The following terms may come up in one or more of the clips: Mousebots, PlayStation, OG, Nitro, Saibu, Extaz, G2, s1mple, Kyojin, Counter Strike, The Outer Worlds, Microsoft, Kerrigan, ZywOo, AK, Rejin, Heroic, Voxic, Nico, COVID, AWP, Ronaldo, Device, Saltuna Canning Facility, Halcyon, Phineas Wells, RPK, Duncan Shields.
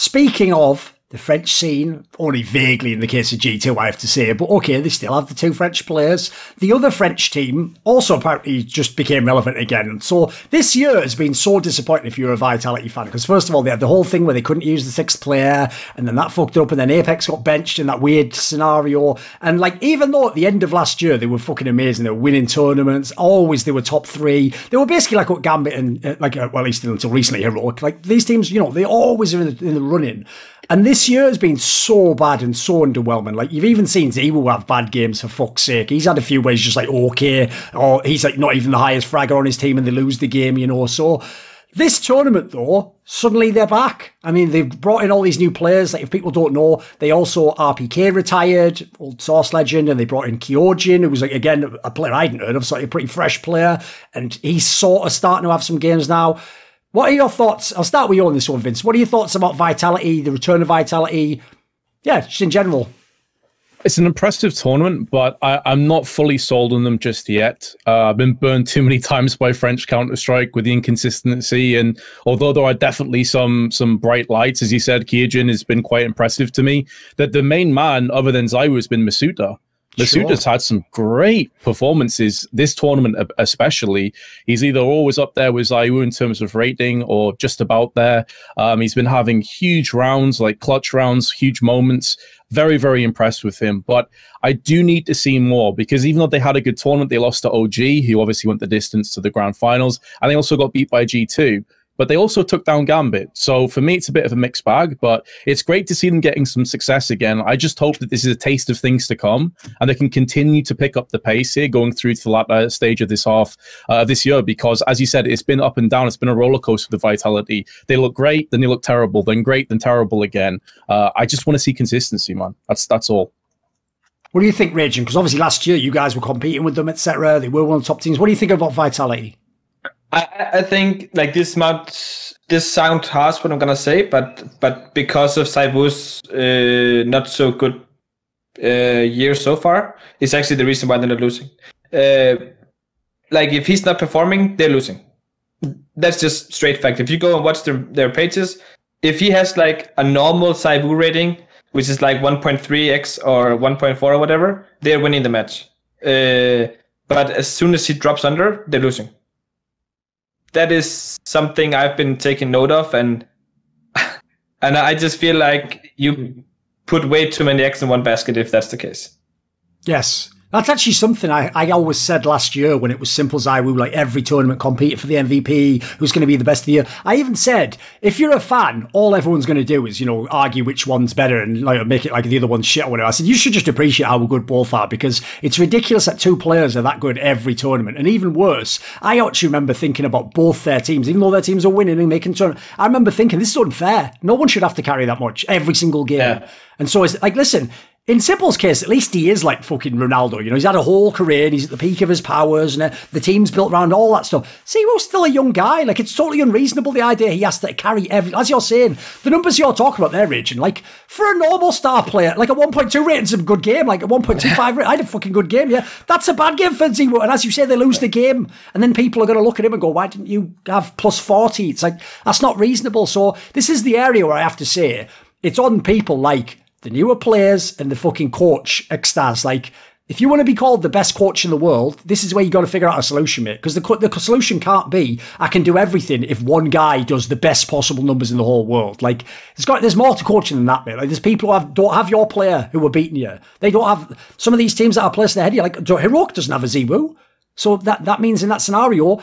Speaking of the French scene, only vaguely in the case of G2, I have to say, but okay, they still have the two French players. The other French team also apparently just became relevant again. So this year has been so disappointing if you're a Vitality fan, because first of all, they had the whole thing where they couldn't use the sixth player, and then that fucked up, and then Apex got benched in that weird scenario. And like, even though at the end of last year, they were fucking amazing, they were winning tournaments, always they were top three. They were basically like what Gambit and, like, well, at least until recently, Heroic. Like, these teams, you know, they always are in the running. And this year has been so bad and so underwhelming. Like, you've even seen ZywOo have bad games, for fuck's sake. He's had a few where he's just like, okay, or he's like not even the highest fragger on his team and they lose the game, you know. So this tournament, though, suddenly they're back. I mean, they've brought in all these new players. Like, if people don't know, they also RPK retired, old Source legend, and they brought in Kyojin, who was, like, again, a player I hadn't heard of, so like a pretty fresh player. And he's sort of starting to have some games now. What are your thoughts? I'll start with you on this one, Vince. What are your thoughts about Vitality, the return of Vitality? Yeah, just in general. It's an impressive tournament, but I'm not fully sold on them just yet. I've been burned too many times by French Counter-Strike with the inconsistency. And although there are definitely some bright lights, as you said, Kyojin has been quite impressive to me. That the main man, other than ZywOo, has been Masuda. Masuda's had some great performances this tournament, especially. He's either always up there with ZywOo in terms of rating or just about there. He's been having huge rounds, like clutch rounds, huge moments. Very, very impressed with him. But I do need to see more, because even though they had a good tournament, they lost to OG, who obviously went the distance to the grand finals, and they also got beat by G2. But they also took down Gambit. So for me, it's a bit of a mixed bag, but it's great to see them getting some success again. I just hope that this is a taste of things to come and they can continue to pick up the pace here going through to the latter stage of this half this year, because as you said, it's been up and down. It's been a roller coaster with the Vitality. They look great, then they look terrible, then great, then terrible again. I just want to see consistency, man. That's all. What do you think, Rejin? Because obviously last year you guys were competing with them, etc. They were one of the top teams. What do you think about Vitality? I think, like, this sounds harsh what I'm gonna say, but because of ZywOo's not so good year so far, it's actually the reason why they're not losing. Like, if he's not performing, they're losing. That's just straight fact. If you go and watch their pages, if he has like a normal ZywOo rating, which is like 1.3x or 1.4 or whatever, they're winning the match. But as soon as he drops under, they're losing. That is something I've been taking note of, and I just feel like you put way too many eggs in one basket if that's the case. Yes. That's actually something I always said last year when it was s1mple ZywOo, like every tournament competed for the MVP, who's going to be the best of the year. I even said, if you're a fan, all everyone's going to do is, you know, argue which one's better and like make it like the other one's shit or whatever. I said, you should just appreciate how good both are, because it's ridiculous that two players are that good every tournament. And even worse, I actually remember thinking about both their teams, even though their teams are winning and making tournament. I remember thinking, this is unfair. No one should have to carry that much every single game. Yeah. And so it's like, listen, in s1mple's case, at least he is like fucking Ronaldo. You know, he's had a whole career and he's at the peak of his powers and the team's built around all that stuff. ZywOo's still a young guy. Like, it's totally unreasonable, the idea he has to carry every... As you're saying, the numbers you're talking about there, Rejin, like, for a normal star player, like a 1.2 rating's a good game, like a 1.25 rating, I had a fucking good game, yeah. That's a bad game for ZywOo. And as you say, they lose the game. And then people are going to look at him and go, why didn't you have plus 40? It's like, that's not reasonable. So this is the area where I have to say, it's on people like the newer players and the fucking coach, Extaz. Like, if you want to be called the best coach in the world, this is where you got to figure out a solution, mate. Because the solution can't be, I can do everything if one guy does the best possible numbers in the whole world. Like, there's more to coaching than that, mate. Like, there's people who don't have your player who are beating you. They don't have, some of these teams that are placing ahead of you, like, Heroic doesn't have a ZywOo. So that means in that scenario,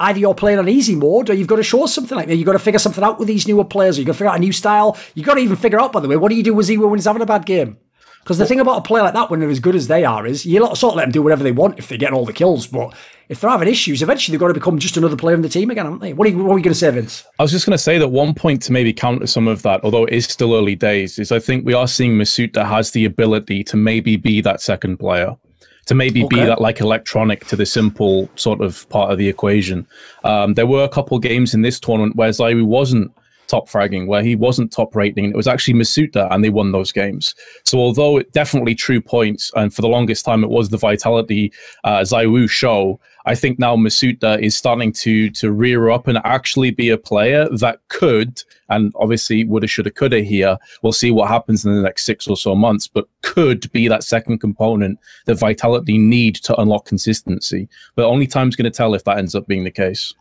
either you're playing on easy mode or you've got to show something like that. You've got to figure something out with these newer players. You've got to figure out a new style. You've got to even figure out, by the way, what do you do with ZywOo when he's having a bad game? Because the thing about a player like that when they're as good as they are is you sort of let them do whatever they want if they get all the kills. But if they're having issues, eventually they've got to become just another player in the team again, haven't they? What are you going to say, Vince? I was just going to say that one point to maybe counter some of that, although it is still early days, is I think we are seeing Masuda has the ability to maybe be that second player. To maybe be that like electronic to the s1mple sort of part of the equation. There were a couple games in this tournament where ZywOo wasn't top fragging, where he wasn't top rating. It was actually Masuda and they won those games. So although it definitely true points, and for the longest time it was the Vitality ZywOo show, I think now Masuda is starting to rear up and actually be a player that could, and obviously woulda, shoulda, coulda here. We'll see what happens in the next 6 or so months, but could be that second component that Vitality need to unlock consistency. But only time's going to tell if that ends up being the case.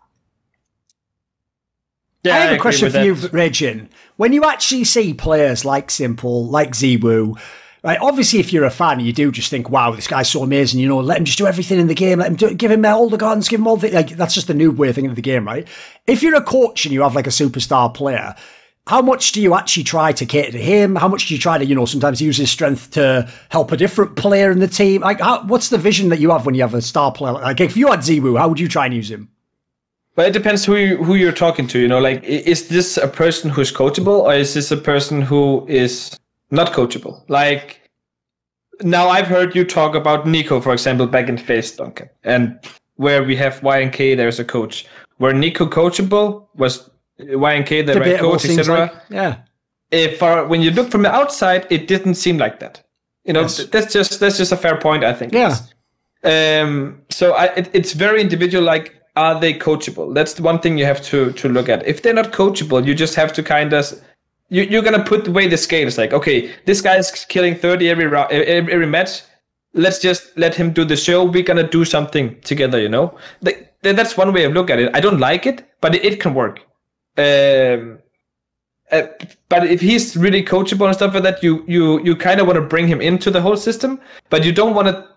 Yeah, I have a question for you, Rejin. When you actually see players like s1mple, like ZywOo, right, obviously if you're a fan, you do just think, wow, this guy's so amazing, you know, let him just do everything in the game, let him do, give him all the guns, give him all the, like, that's just the noob way of thinking of the game, right? If you're a coach and you have like a superstar player, how much do you actually try to cater to him? How much do you try to, you know, sometimes use his strength to help a different player in the team? Like, how, what's the vision that you have when you have a star player? Like, if you had ZywOo, how would you try and use him? But it depends who you're talking to, you know, like, is this a person who's coachable or is this a person who is not coachable? Like, now I've heard you talk about Nico, for example, back in Face Duncan, and where we have YNK, there's a coach. Were Nico coachable? Was YNK the right coach, etc.? Like, yeah. When you look from the outside, it didn't seem like that. You know, yes. that's just a fair point, I think. Yeah. So it's very individual, like, are they coachable? That's the one thing you have to look at. If they're not coachable, you just have to kind of, you're going to put away the scales. Like, okay, this guy is killing 30 every match. Let's just let him do the show. We're going to do something together, you know? That's one way of look at it. I don't like it, but it can work. But if he's really coachable and stuff like that, you kind of want to bring him into the whole system, but you don't want to,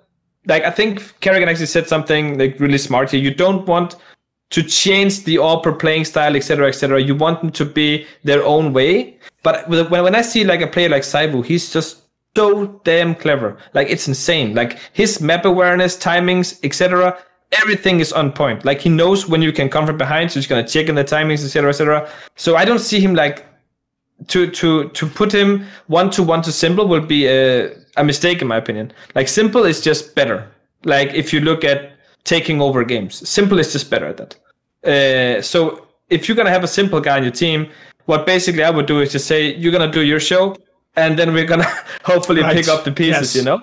like, I think Kerrigan actually said something like really smart here. You don't want to change the upper playing style, etc., etc. You want them to be their own way. But when I see like a player like Saibu, he's just so damn clever. Like, it's insane. Like, his map awareness, timings, etc., everything is on point. Like, he knows when you can come from behind, so he's gonna check in the timings, etc., etc. So I don't see him like to put him one-to-one to s1mple will be a mistake, in my opinion. Like, s1mple is just better. Like, if you look at taking over games, s1mple is just better at that. So if you're going to have a s1mple guy on your team, what basically I would do is just say, you're going to do your show, and then we're going to hopefully pick up the pieces, yes. You know?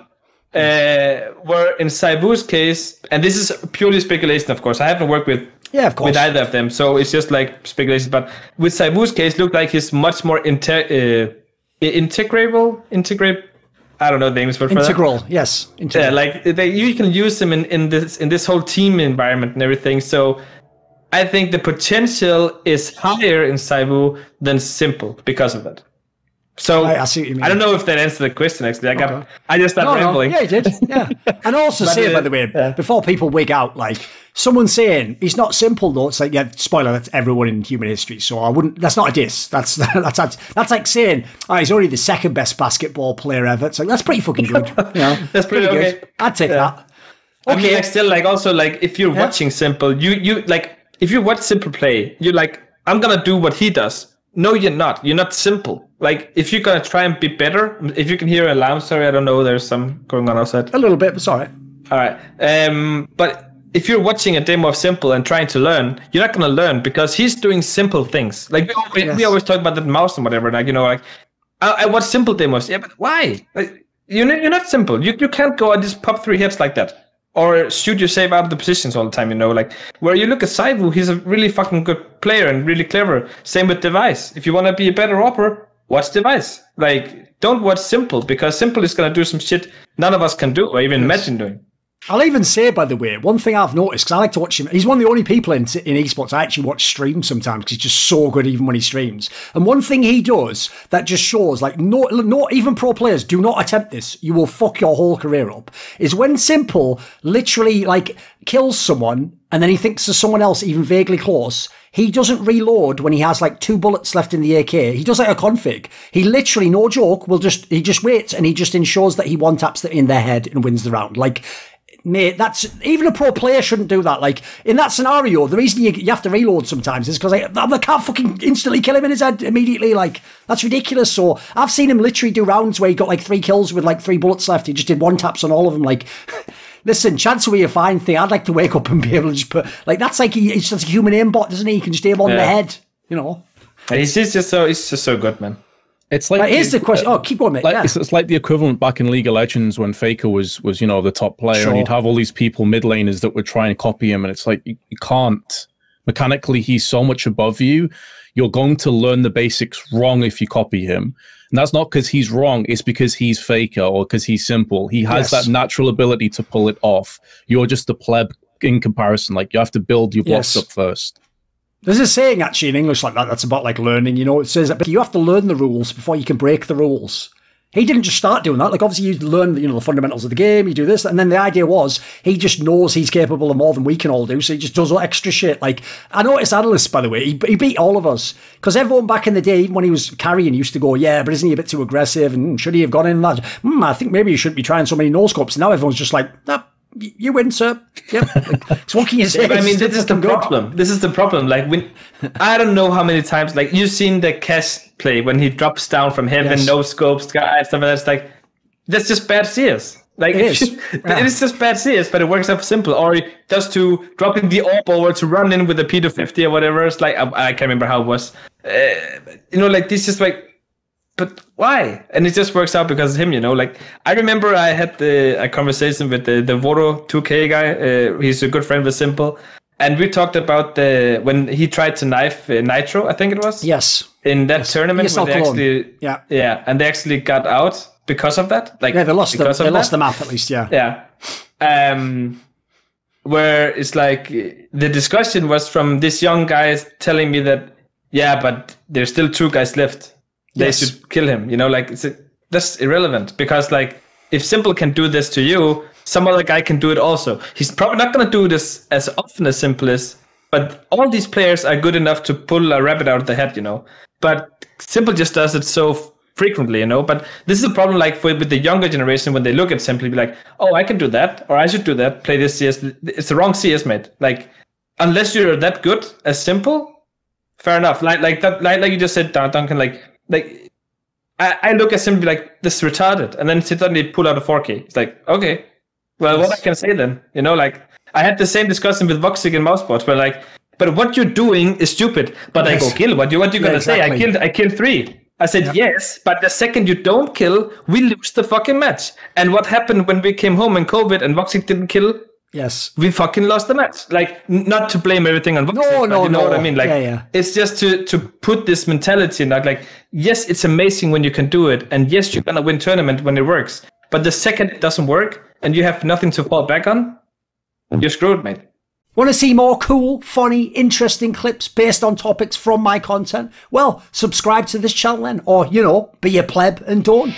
Where in Saibu's case, and this is purely speculation, of course. I haven't worked with either of them, so it's just like speculation. But with Saibu's case, looked like he's much more integrable. I don't know the English word for that. Integral, yes. Integral. Yeah, like you can use them in this whole team environment and everything. So I think the potential is higher in ZywOo than s1mple because of that. So I see what you mean. I don't know if that answered the question. Actually, I just started rambling. Yeah, you did. Yeah, and also say by the way, before people wig out, like someone saying he's not s1mple though. It's like, yeah, spoiler. That's everyone in human history. So I wouldn't. That's not a diss. That's like saying, oh, he's already the second best basketball player ever. It's like, that's pretty fucking good. You know, that's pretty good. Okay. I'd take that. Okay, I mean, like, still, like, also, like, if you're watching s1mple, you like, if you watch s1mple play, you're like, I'm gonna do what he does. No, you're not. You're not s1mple. Like, if you're going to try and be better, if you can hear an alarm, sorry, I don't know, there's some going on outside. A little bit, but sorry. All right. But if you're watching a demo of s1mple and trying to learn, you're not going to learn because he's doing s1mple things. Like, we always talk about the mouse and whatever. Like, you know, like, I watch s1mple demos. Yeah, but why? Like, you're not s1mple. You can't go and just pop 3 hits like that. Or shoot yourself out of the positions all the time, you know? Like, where you look at ZywOo, he's a really fucking good player and really clever. Same with Device. If you want to be a better opper, watch Device. Like, don't watch s1mple, because s1mple is going to do some shit none of us can do or even imagine doing. I'll even say, by the way, one thing I've noticed, because I like to watch him, he's one of the only people in esports I actually watch stream sometimes, because he's just so good even when he streams. And one thing he does that just shows, like, not even pro players, do not attempt this, you will fuck your whole career up, is when s1mple literally, like, kills someone, and then he thinks there's someone else even vaguely close, he doesn't reload when he has like 2 bullets left in the AK. He does like a config. He literally, no joke, he just waits, and he just ensures that he one-taps them in their head and wins the round. Like, mate, that's, even a pro player shouldn't do that. Like, in that scenario, the reason you have to reload sometimes is because, like, I can't fucking instantly kill him in his head immediately. Like, that's ridiculous. So I've seen him literally do rounds where he got like 3 kills with like 3 bullets left. He just did one-taps on all of them. Like, listen, chance will be a fine thing. I'd like to wake up and be able to just put, like, that's like, he's just a human aimbot, doesn't he? He can just aim on the head, you know. And he's just so good, man. It's like here's the question. Oh, keep on it. Like, yeah. It's like the equivalent back in League of Legends when Faker was you know the top player, sure. and you'd have all these people mid laners that would try and copy him, and it's like you can't. Mechanically, he's so much above you. You're going to learn the basics wrong if you copy him, and that's not because he's wrong. It's because he's Faker or because he's s1mple. He has yes. that natural ability to pull it off. You're just the pleb in comparison. Like you have to build your blocks yes. up first. There's a saying actually in English like that that's about like learning, you know, it says that you have to learn the rules before you can break the rules. He didn't just start doing that. Like obviously you learn, you know, the fundamentals of the game, you do this, and then the idea was he just knows he's capable of more than we can all do, so he just does all extra shit. Like I noticed analysts, by the way, he beat all of us. Because everyone back in the day, even when he was carrying, used to go, yeah, but isn't he a bit too aggressive? And should he have gone in that? I think maybe you shouldn't be trying so many no-scopes. Now everyone's just like, ah, you win, sir. Yeah. So what can you say? I mean, this is the problem. This is the problem. Like, when I don't know how many times, like, you've seen the Cass play when he drops down from heaven, yes. no scopes, guy, stuff like that. It's like, that's just bad CS. Like, it is. Yeah. It is just bad CS, but it works out s1mple. Or just to drop in the AWP or to run in with a P250 or whatever. It's like, I can't remember how it was. You know, like, this is like, but why? And it just works out because of him, you know. Like I remember, I had a conversation with the Voro 2K guy. He's a good friend with s1mple, and we talked about when he tried to knife Nitro, I think it was. Yes. In that yes. tournament, where they actually, yeah, yeah, and they actually got out because of that. Like yeah, they lost. They lost the map at least. Yeah. Yeah. Where it's like the discussion was from this young guy telling me that yeah, but there's still two guys left. They yes. should kill him, you know, like it's that's irrelevant because like if s1mple can do this to you, some other guy can do it also. He's probably not going to do this as often as s1mple is, but all these players are good enough to pull a rabbit out of the head, you know, but s1mple just does it so frequently, you know, but this is a problem like with the younger generation when they look at s1mple, be like, oh, I can do that or I should do that, play this CS. It's the wrong CS, mate. Like unless you're that good as s1mple, fair enough. Like that, like you just said, Duncan, like I look at s1mple like this is retarded, and then suddenly pull out a 4K. It's like okay, well yes. what I can say then, you know? Like I had the same discussion with Voxic and Mousebots, where like, but what you're doing is stupid. But yes. I go kill. What you yeah, gonna exactly. say? I killed three. I said yep. yes, but the second you don't kill, we lose the fucking match. And what happened when we came home in COVID and Voxic didn't kill? Yes, we fucking lost the match. Like, not to blame everything on Voxic, no. what I mean? Like, yeah, yeah. It's just to put this mentality in. Like, yes, it's amazing when you can do it, and yes, you're gonna win tournament when it works. But the second it doesn't work, and you have nothing to fall back on, you're screwed, mate. Want to see more cool, funny, interesting clips based on topics from my content? Well, subscribe to this channel then, or you know, be a pleb and don't.